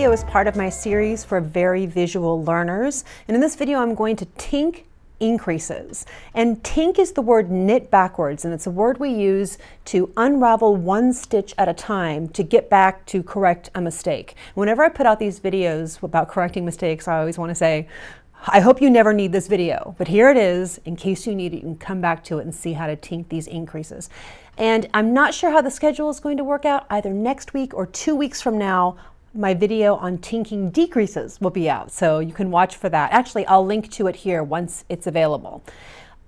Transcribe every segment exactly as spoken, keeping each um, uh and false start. video is part of my series for very visual learners, and in this video I'm going to tink increases. And tink is the word knit backwards, and it's a word we use to unravel one stitch at a time to get back to correct a mistake. Whenever I put out these videos about correcting mistakes, I always want to say, I hope you never need this video, but here it is. In case you need it, you can come back to it and see how to tink these increases. And I'm not sure how the schedule is going to work out. Either next week or two weeks from now, my video on tinking decreases will be out, so you can watch for that. Actually, I'll link to it here once it's available.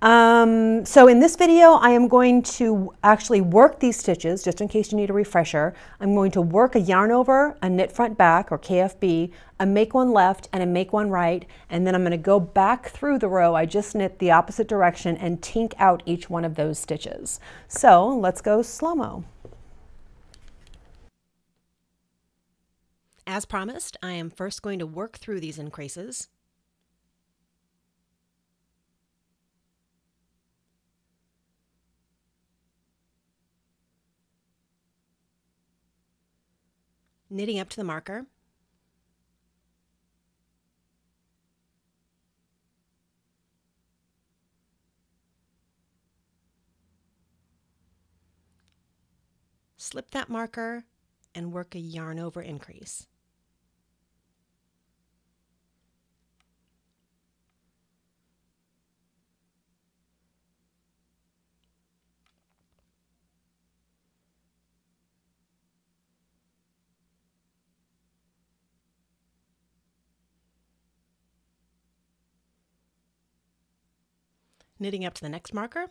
Um, so in this video, I am going to actually work these stitches, just in case you need a refresher. I'm going to work a yarn over, a knit front back, or K F B, a make one left and a make one right, and then I'm going to go back through the row I just knit the opposite direction and tink out each one of those stitches. So let's go slow-mo. As promised, I am first going to work through these increases. Knitting up to the marker. Slip that marker and work a yarn over increase. Knitting up to the next marker.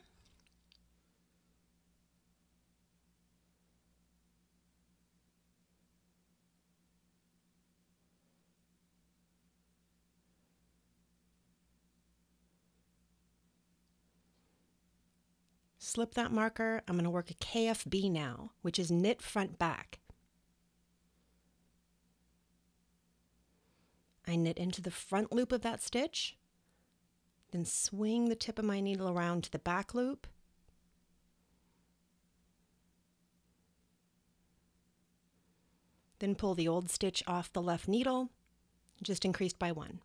Slip that marker. I'm going to work a K F B now, which is knit front back. I knit into the front loop of that stitch. Then swing the tip of my needle around to the back loop. Then pull the old stitch off the left needle, just increased by one.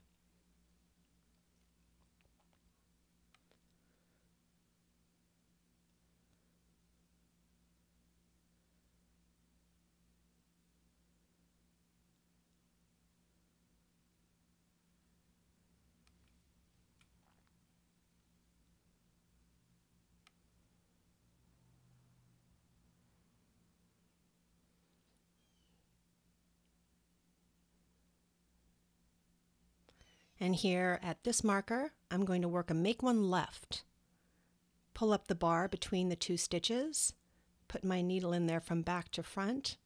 And here at this marker, I'm going to work a make one left. Pull up the bar between the two stitches, put my needle in there from back to front.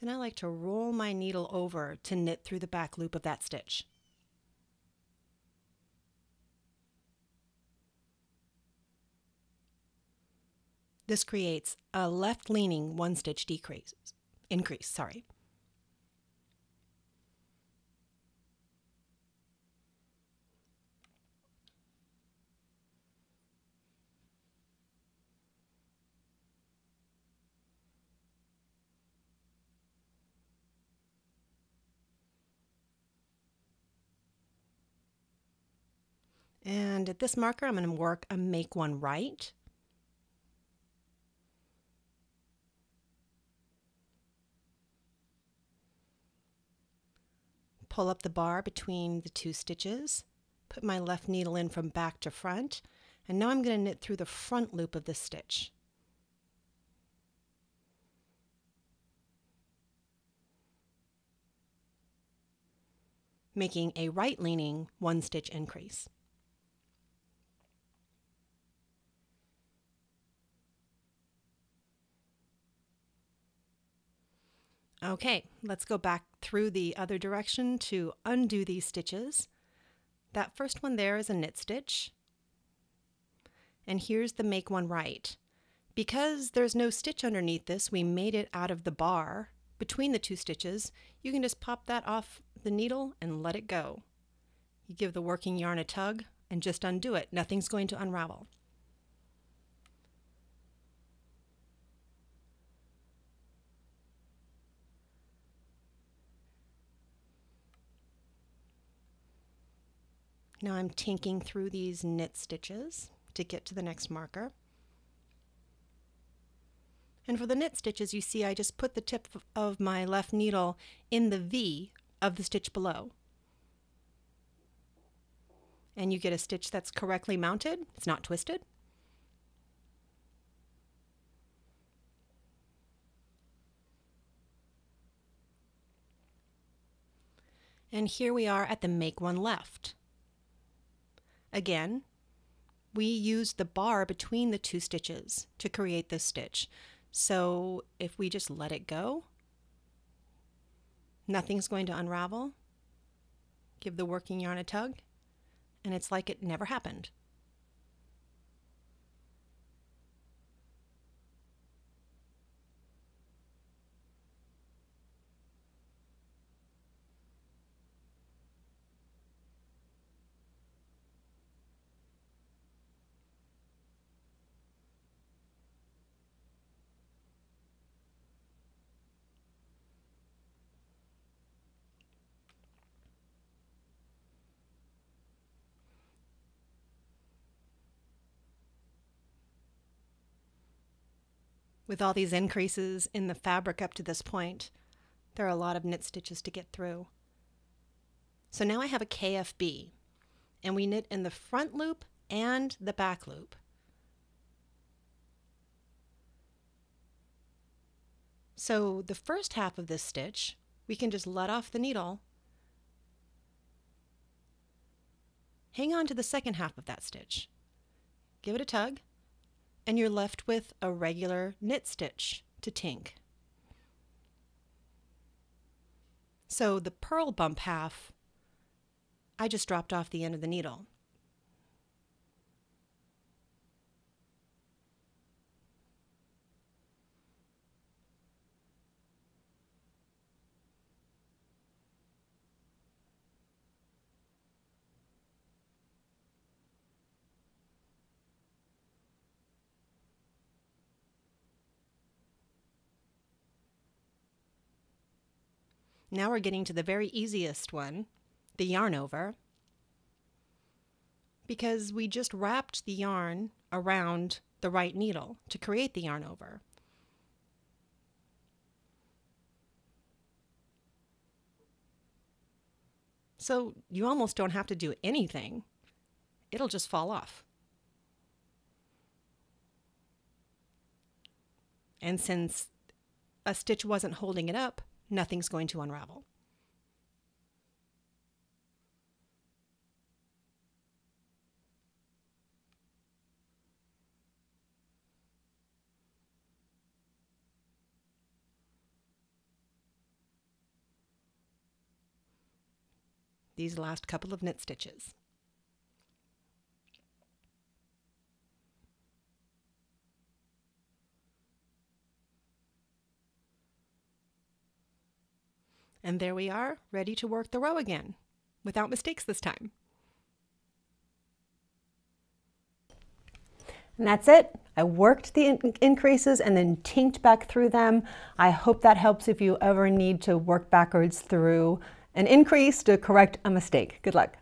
Then I like to roll my needle over to knit through the back loop of that stitch. This creates a left-leaning one stitch decrease, increase, sorry. And at this marker, I'm going to work a make one right. Pull up the bar between the two stitches, put my left needle in from back to front, and now I'm going to knit through the front loop of this stitch. Making a right-leaning one stitch increase. Okay, let's go back through the other direction to undo these stitches. That first one there is a knit stitch. And here's the make one right. Because there's no stitch underneath this, we made it out of the bar between the two stitches. You can just pop that off the needle and let it go. You give the working yarn a tug and just undo it. Nothing's going to unravel. Now I'm tinking through these knit stitches to get to the next marker. And for the knit stitches, you see I just put the tip of my left needle in the V of the stitch below. And you get a stitch that's correctly mounted, it's not twisted. And here we are at the make one left. Again, we used the bar between the two stitches to create this stitch. So if we just let it go, nothing's going to unravel. Give the working yarn a tug, and it's like it never happened. With all these increases in the fabric up to this point, there are a lot of knit stitches to get through. So now I have a K F B, and we knit in the front loop and the back loop. So the first half of this stitch, we can just let off the needle, hang on to the second half of that stitch, give it a tug, and you're left with a regular knit stitch to tink. So the purl bump half, I just dropped off the end of the needle. Now we're getting to the very easiest one, the yarn over, because we just wrapped the yarn around the right needle to create the yarn over. So you almost don't have to do anything. It'll just fall off. And since a stitch wasn't holding it up, nothing's going to unravel. These last couple of knit stitches. And there we are, ready to work the row again, without mistakes this time. And that's it. I worked the in increases and then tinked back through them. I hope that helps if you ever need to work backwards through an increase to correct a mistake. Good luck.